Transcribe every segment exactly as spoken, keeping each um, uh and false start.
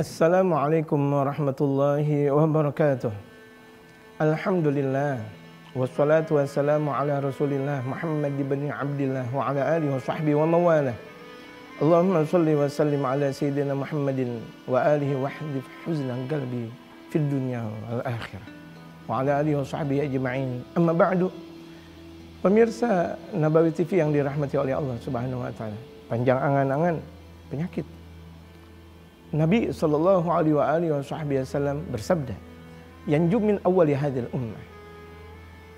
Assalamualaikum warahmatullahi wabarakatuh. Alhamdulillah. Wassalatu wassalamu ala Rasulillah Muhammad ibn Abdillah wa ala alihi wa sahbihi wa mawalah. Allahumma salli wa sallim ala Sayyidina Muhammadin wa alihi wa hadif huznan qalbi fid dunya wal akhirah wa ala alihi wa sahbihi ajma'in. Amma ba'du. Pemirsa Nabawi T V yang dirahmati oleh Allah Subhanahu wa taala. Panjang angan-angan penyakit. Nabi sallallahu alaihi wasallam bersabda, "Yanjum min awwali hadhil ummah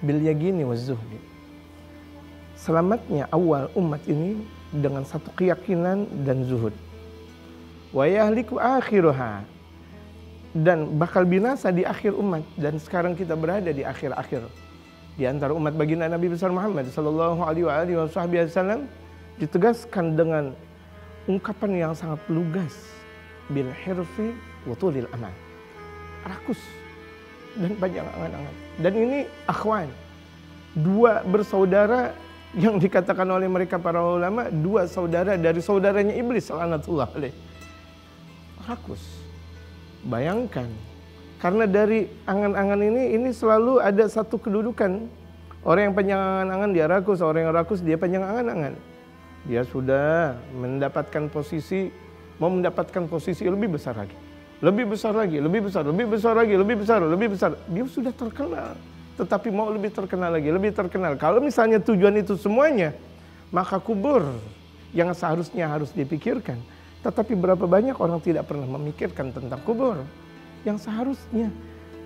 bil yaqini waz-zuhdi." Selamatnya awal umat ini dengan satu keyakinan dan zuhud. "Wa yahliku akhiruha." Dan bakal binasa di akhir umat, dan sekarang kita berada di akhir-akhir di antara umat baginda Nabi besar Muhammad sallallahu alaihi wasallam ditegaskan dengan ungkapan yang sangat lugas, bil hirfi wa tulil amal, rakus dan panjang angan-angan. Dan ini akhwan, dua bersaudara yang dikatakan oleh mereka para ulama, dua saudara dari saudaranya iblis laknatullah alaih. Rakus, bayangkan, karena dari angan-angan ini ini selalu ada satu kedudukan. Orang yang panjang angan-angan dia rakus, orang yang rakus dia panjang angan-angan. Dia sudah mendapatkan posisi, mau mendapatkan posisi lebih besar lagi, lebih besar lagi, lebih besar, lebih besar lagi, lebih besar, lebih besar. Dia sudah terkenal, tetapi mau lebih terkenal lagi, lebih terkenal. Kalau misalnya tujuan itu semuanya, maka kubur yang seharusnya harus dipikirkan. Tetapi berapa banyak orang tidak pernah memikirkan tentang kubur yang seharusnya.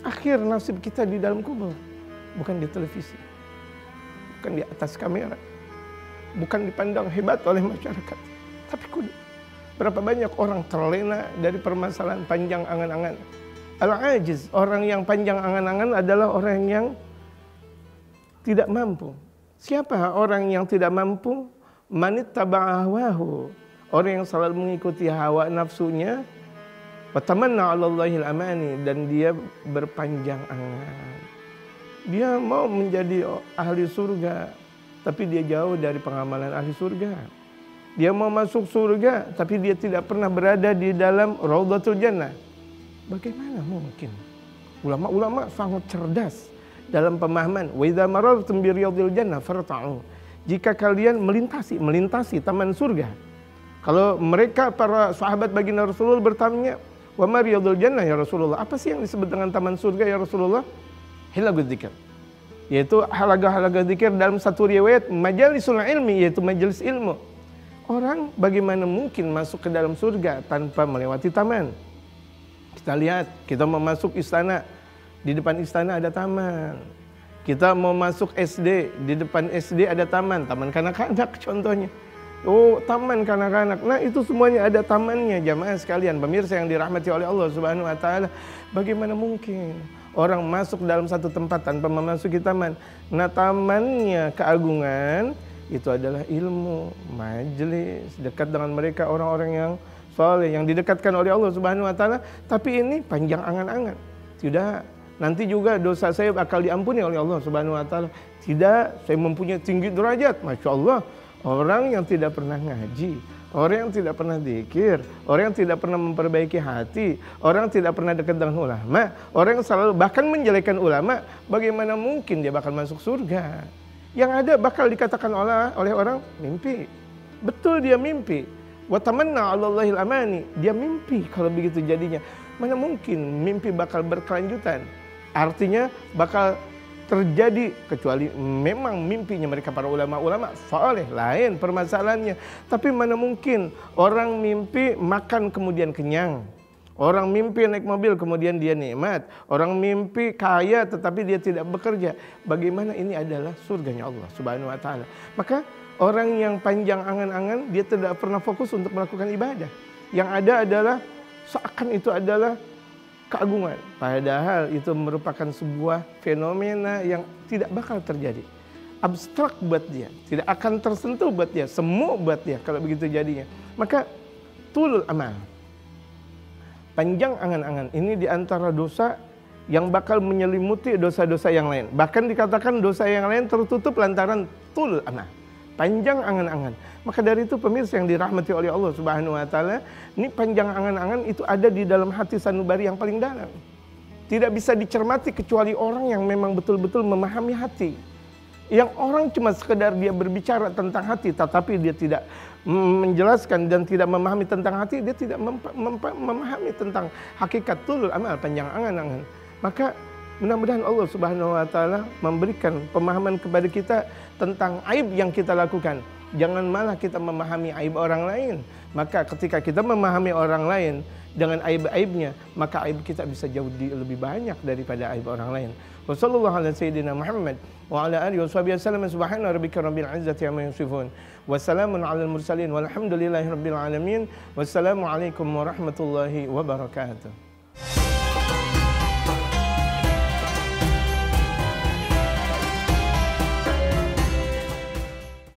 Akhir nasib kita di dalam kubur, bukan di televisi, bukan di atas kamera, bukan dipandang hebat oleh masyarakat, tapi kubur. Berapa banyak orang terlena dari permasalahan panjang angan-angan. Al-ajiz, orang yang panjang angan-angan adalah orang yang tidak mampu. Siapa orang yang tidak mampu? Manit taba'a hawahu, orang yang selalu mengikuti hawa nafsunya. Wa tamanna 'alallahil amani, dan dia berpanjang angan. Dia mau menjadi ahli surga, tapi dia jauh dari pengamalan ahli surga. Dia mau masuk surga, tapi dia tidak pernah berada di dalam Raudhatul Jannah. Bagaimana mungkin? Ulama-ulama sangat cerdas dalam pemahaman. Wa idza marartum bi riyadil jannah farta'u. Jika kalian melintasi, melintasi taman surga. Kalau mereka para sahabat baginda Rasulullah bertanya, "Wa ma riyadul jannah ya Rasulullah?" Apa sih yang disebut dengan taman surga ya Rasulullah? Hilagul dzikr, yaitu halaga-halaga dzikir. Dalam satu riwayat, majalisul ilmi, yaitu majelis ilmu. Orang bagaimana mungkin masuk ke dalam surga tanpa melewati taman? Kita lihat, kita mau masuk istana, di depan istana ada taman. Kita mau masuk S D, di depan S D ada taman, taman kanak-kanak contohnya. Oh, taman kanak-kanak. Nah, itu semuanya ada tamannya, jamaah sekalian. Pemirsa yang dirahmati oleh Allah Subhanahu wa taala, bagaimana mungkin orang masuk dalam satu tempat tanpa memasuki taman? Nah, tamannya keagungan itu adalah ilmu, majelis, dekat dengan mereka orang-orang yang soleh, yang didekatkan oleh Allah Subhanahu wa taala. Tapi ini panjang angan-angan. Tidak, nanti juga dosa saya bakal diampuni oleh Allah Subhanahu wa taala. Tidak, saya mempunyai tinggi derajat. Masya Allah, orang yang tidak pernah ngaji, orang yang tidak pernah dzikir, orang yang tidak pernah memperbaiki hati, orang yang tidak pernah dekat dengan ulama, orang yang selalu bahkan menjelekan ulama, bagaimana mungkin dia bakal masuk surga? Yang ada bakal dikatakan oleh oleh orang mimpi. Betul, dia mimpi. Wa tamanna 'alallahil amani. Dia mimpi kalau begitu jadinya. Mana mungkin mimpi bakal berkelanjutan? Artinya bakal terjadi, kecuali memang mimpinya mereka para ulama-ulama saleh, lain permasalahannya. Tapi mana mungkin orang mimpi makan kemudian kenyang. Orang mimpi naik mobil kemudian dia nikmat. Orang mimpi kaya tetapi dia tidak bekerja. Bagaimana ini adalah surganya Allah Subhanahu wa taala. Maka orang yang panjang angan-angan dia tidak pernah fokus untuk melakukan ibadah. Yang ada adalah seakan itu adalah keagungan. Padahal itu merupakan sebuah fenomena yang tidak bakal terjadi. Abstrak buat dia, tidak akan tersentuh buat dia, semu buat dia kalau begitu jadinya. Maka tulul amal, panjang angan-angan ini diantara dosa yang bakal menyelimuti dosa-dosa yang lain. Bahkan dikatakan dosa yang lain tertutup lantaran tul amal, Panjang angan-angan. Maka dari itu pemirsa yang dirahmati oleh Allah Subhanahu wa taala, ini panjang angan-angan itu ada di dalam hati sanubari yang paling dalam. Tidak bisa dicermati kecuali orang yang memang betul-betul memahami hati. Yang orang cuma sekedar dia berbicara tentang hati, tetapi dia tidak menjelaskan dan tidak memahami tentang hati, dia tidak memahami tentang hakikat tulul amal, panjang angan-angan. Maka mudah-mudahan Allah Subhanahu wa taala memberikan pemahaman kepada kita tentang aib yang kita lakukan. Jangan malah kita memahami aib orang lain. Maka ketika kita memahami orang lain dengan aib-aibnya, maka aib kita bisa jauh lebih banyak daripada aib orang lain. Wassallallahu ala sayyidina Muhammad wa ala alihi washabihi wasallam. Subhana rabbika rabbil izzati amma yasifun. Wassalamun alal mursalin walhamdulillahi rabbil alamin. Wassalamu alaikum warahmatullahi wabarakatuh.